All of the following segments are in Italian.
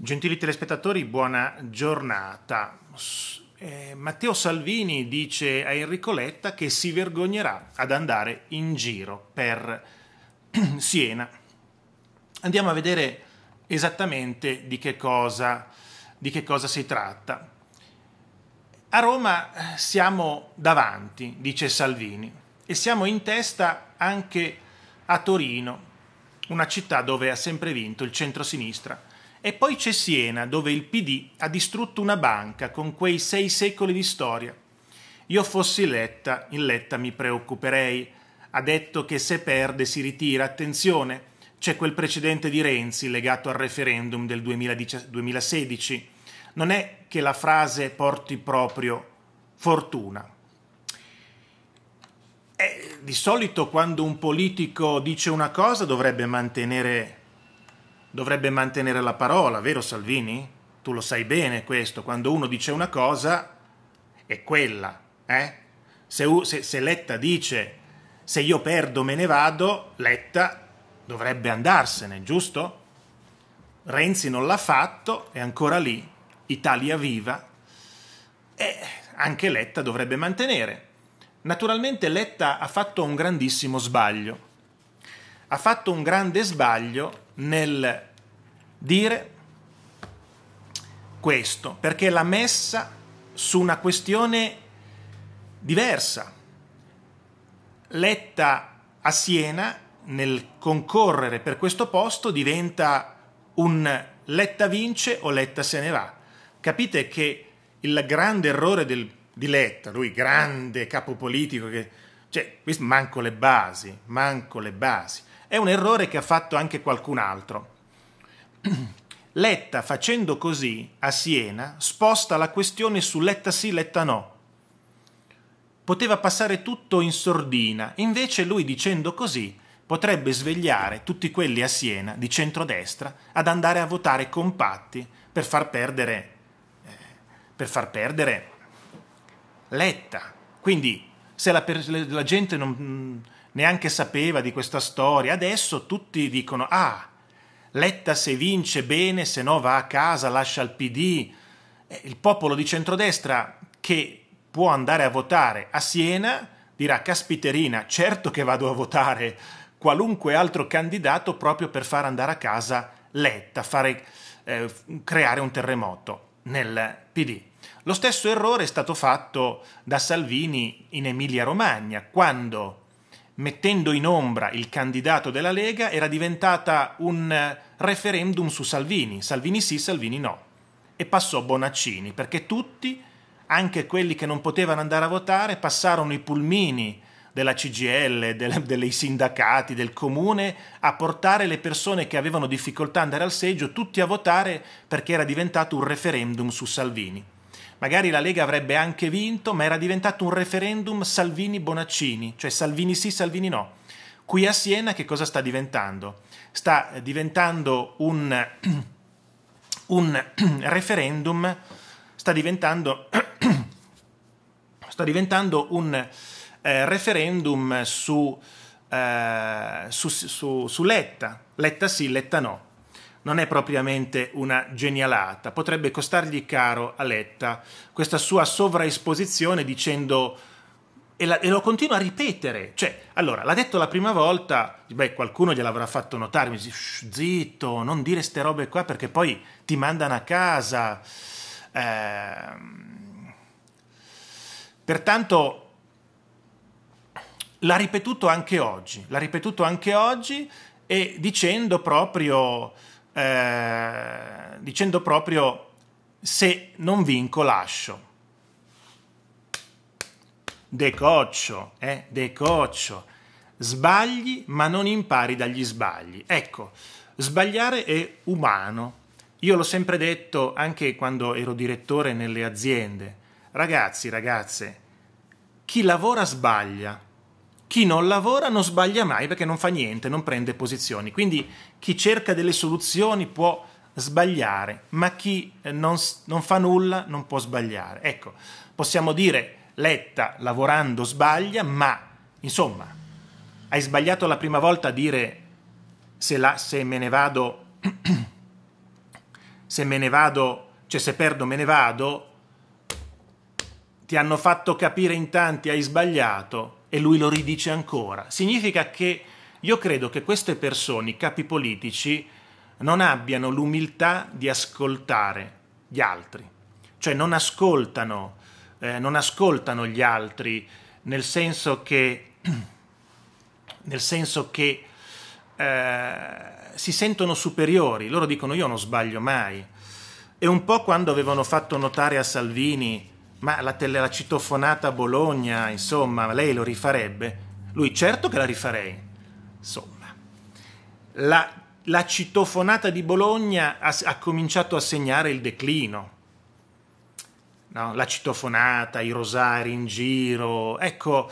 Gentili telespettatori, buona giornata. Matteo Salvini dice a Enrico Letta che si vergognerà ad andare in giro per Siena. Andiamo a vedere esattamente di che cosa si tratta. A Roma siamo davanti, dice Salvini, e siamo in testa anche a Torino, una città dove ha sempre vinto il centrosinistra. E poi c'è Siena, dove il PD ha distrutto una banca con quei 6 secoli di storia. Io fossi Letta, in Letta mi preoccuperei. Ha detto che se perde si ritira. Attenzione, c'è quel precedente di Renzi legato al referendum del 2016. Non è che la frase porti proprio fortuna. Di solito quando un politico dice una cosa dovrebbe mantenere la parola, vero Salvini? Tu lo sai bene questo, quando uno dice una cosa è quella. Se Letta dice se io perdo me ne vado, Letta dovrebbe andarsene, giusto? Renzi non l'ha fatto, è ancora lì, Italia viva, e anche Letta dovrebbe mantenere. Naturalmente Letta ha fatto un grandissimo sbaglio. Ha fatto un grande sbaglio nel dire questo, perché l'ha messa su una questione diversa. Letta a Siena, nel concorrere per questo posto, diventa un Letta vince o Letta se ne va. Capite che il grande errore di Letta, lui grande capo politico, cioè manco le basi, è un errore che ha fatto anche qualcun altro. Letta, facendo così a Siena, sposta la questione su Letta sì, Letta no. Poteva passare tutto in sordina, invece lui dicendo così potrebbe svegliare tutti quelli a Siena di centrodestra ad andare a votare compatti per far perdere Letta. Quindi se la gente non neanche sapeva di questa storia, adesso tutti dicono ah, Letta se vince bene, se no va a casa, lascia il PD. Il popolo di centrodestra che può andare a votare a Siena dirà caspiterina, certo che vado a votare qualunque altro candidato proprio per far andare a casa Letta, creare un terremoto nel PD. Lo stesso errore è stato fatto da Salvini in Emilia-Romagna, quando, mettendo in ombra il candidato della Lega, era diventata un referendum su Salvini, Salvini sì, Salvini no, e passò Bonaccini, perché tutti, anche quelli che non potevano andare a votare, passarono i pulmini della CGIL, dei sindacati, del comune, a portare le persone che avevano difficoltà ad andare al seggio, tutti a votare, perché era diventato un referendum su Salvini. Magari la Lega avrebbe anche vinto, ma era diventato un referendum Salvini-Bonaccini, cioè Salvini sì, Salvini no. Qui a Siena che cosa sta diventando? Sta diventando un referendum su Letta, Letta sì, Letta no. Non è propriamente una genialata, potrebbe costargli caro a Letta questa sua sovraesposizione dicendo, e lo continua a ripetere, cioè, allora, l'ha detto la prima volta, beh, qualcuno gliel'avrà fatto notare, mi dice, zitto, non dire ste robe qua perché poi ti mandano a casa. Pertanto l'ha ripetuto anche oggi, e dicendo proprio se non vinco lascio. Decoccio. Sbagli ma non impari dagli sbagli. Ecco, sbagliare è umano. Io l'ho sempre detto anche quando ero direttore nelle aziende. Ragazzi, ragazze, chi lavora sbaglia. Chi non lavora non sbaglia mai perché non fa niente, non prende posizioni. Quindi chi cerca delle soluzioni può sbagliare, ma chi non fa nulla non può sbagliare. Ecco, possiamo dire Letta lavorando sbaglia, ma insomma, hai sbagliato la prima volta a dire se me ne vado se me ne vado, cioè se perdo me ne vado, ti hanno fatto capire in tanti hai sbagliato, e lui lo ridice ancora. Significa che io credo che queste persone, i capi politici, non abbiano l'umiltà di ascoltare gli altri, cioè non ascoltano gli altri, nel senso che si sentono superiori. Loro dicono io non sbaglio mai. È un po' quando avevano fatto notare a Salvini ma la citofonata a Bologna, insomma, lei lo rifarebbe? Lui, certo che la rifarei. Insomma, la citofonata di Bologna ha cominciato a segnare il declino, no? La citofonata, i rosari in giro, ecco,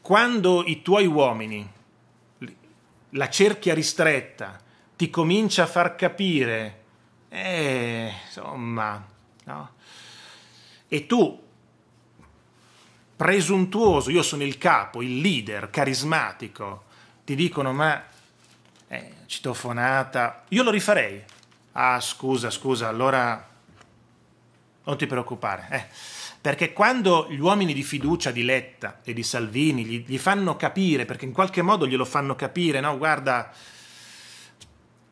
quando i tuoi uomini, la cerchia ristretta, ti comincia a far capire, insomma, no? E tu, presuntuoso, io sono il capo, il leader, carismatico, ti dicono ma citofonata, io lo rifarei. Ah, scusa, allora non ti preoccupare. Perché quando gli uomini di fiducia di Letta e di Salvini gli fanno capire, perché in qualche modo glielo fanno capire, no, guarda,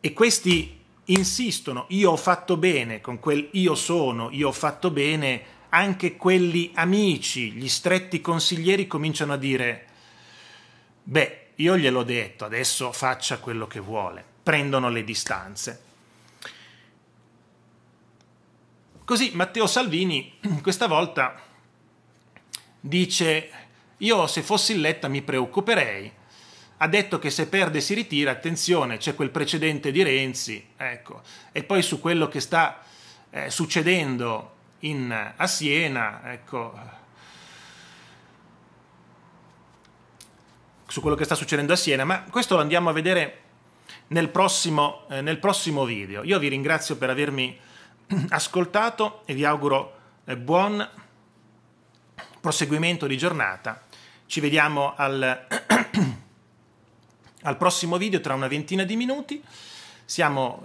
e questi insistono, io ho fatto bene, con quel io ho fatto bene, anche quelli amici, gli stretti consiglieri cominciano a dire beh, io gliel'ho detto, adesso faccia quello che vuole, prendono le distanze. Così Matteo Salvini questa volta dice io se fossi in Letta mi preoccuperei, ha detto che se perde si ritira, attenzione c'è quel precedente di Renzi, ecco, e poi su quello che sta succedendo a Siena, ecco, su quello che sta succedendo a Siena, ma questo lo andiamo a vedere nel prossimo video. Io vi ringrazio per avermi ascoltato e vi auguro buon proseguimento di giornata. Ci vediamo al prossimo video tra una ventina di minuti. Siamo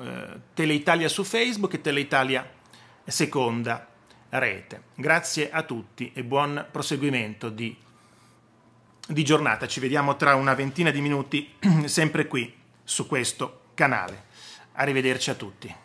Tele Italia su Facebook e Tele Italia Seconda Rete. Grazie a tutti e buon proseguimento di giornata. Ci vediamo tra una ventina di minuti sempre qui su questo canale. Arrivederci a tutti.